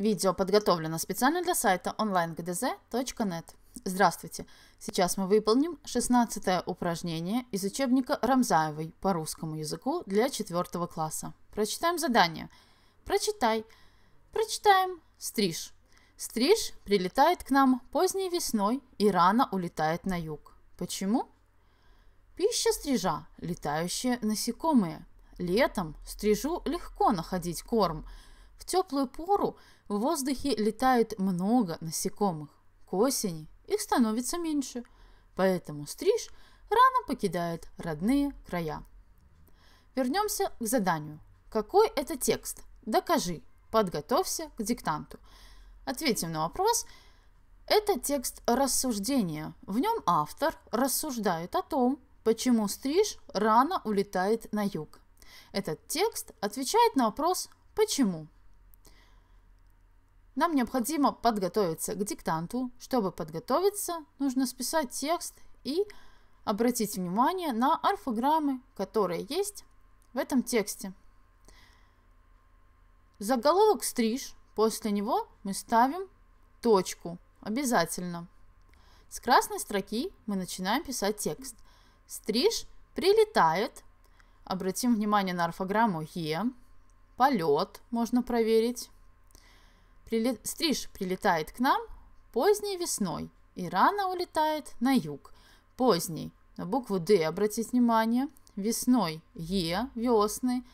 Видео подготовлено специально для сайта online-gdz.net. Здравствуйте! Сейчас мы выполним 16-е упражнение из учебника Рамзаевой по русскому языку для 4 класса. Прочитаем задание. Прочитай. Прочитаем. Стриж. Стриж прилетает к нам поздней весной и рано улетает на юг. Почему? Пища стрижа – летающие насекомые. Летом стрижу легко находить корм. В теплую пору в воздухе летает много насекомых. К осени их становится меньше, поэтому стриж рано покидает родные края. Вернемся к заданию. Какой это текст? Докажи. Подготовься к диктанту. Ответим на вопрос. Это текст рассуждения. В нем автор рассуждает о том, почему стриж рано улетает на юг. Этот текст отвечает на вопрос «Почему?». Нам необходимо подготовиться к диктанту. Чтобы подготовиться, нужно списать текст и обратить внимание на орфограммы, которые есть в этом тексте. Заголовок «Стриж», после него мы ставим точку, обязательно. С красной строки мы начинаем писать текст. «Стриж прилетает», обратим внимание на орфограмму «Е», полет можно проверить. Стриж прилетает к нам поздней весной и рано улетает на юг. Поздний на букву «Д» обратить внимание. Весной «Е» весны,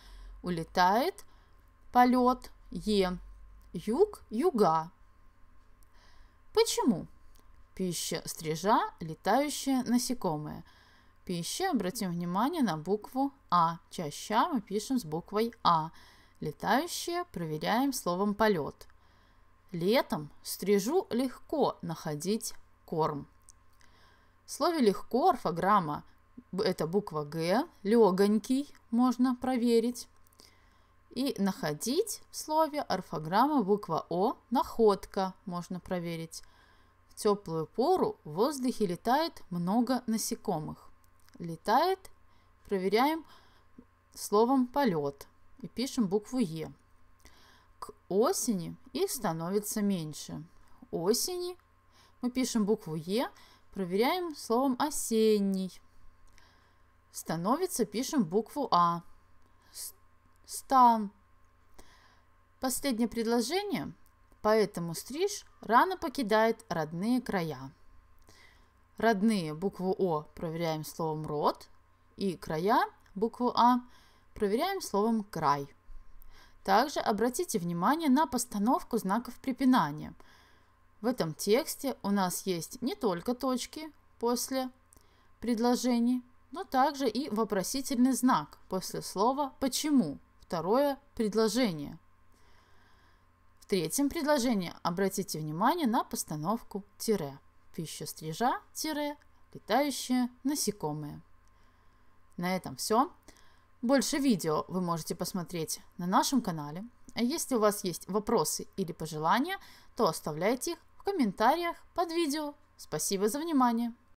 улетает полет «Е». Юг «Юга». Почему? Пища стрижа – летающие насекомые. Пища, обратим внимание на букву «А». Чаще мы пишем с буквой «А». Летающие проверяем словом «полет». Летом стрижу легко находить корм. В слове «легко» орфограмма это буква «Г», легонький, можно проверить. И «находить» в слове орфограмма буква «О», находка, можно проверить. В теплую пору в воздухе летает много насекомых. Летает, проверяем словом «полет» и пишем букву «Е». К осени их становится меньше. Осени мы пишем букву «Е», проверяем словом «осенний». Становится пишем букву «А». Стан. Последнее предложение. Поэтому стриж рано покидает родные края. Родные букву «О» проверяем словом «род» и края букву «А» проверяем словом «край». Также обратите внимание на постановку знаков препинания. В этом тексте у нас есть не только точки после предложений, но также и вопросительный знак после слова «почему» второе предложение. В третьем предложении обратите внимание на постановку тире. Пища стрижа тире летающие насекомые. На этом все. Больше видео вы можете посмотреть на нашем канале. А если у вас есть вопросы или пожелания, то оставляйте их в комментариях под видео. Спасибо за внимание!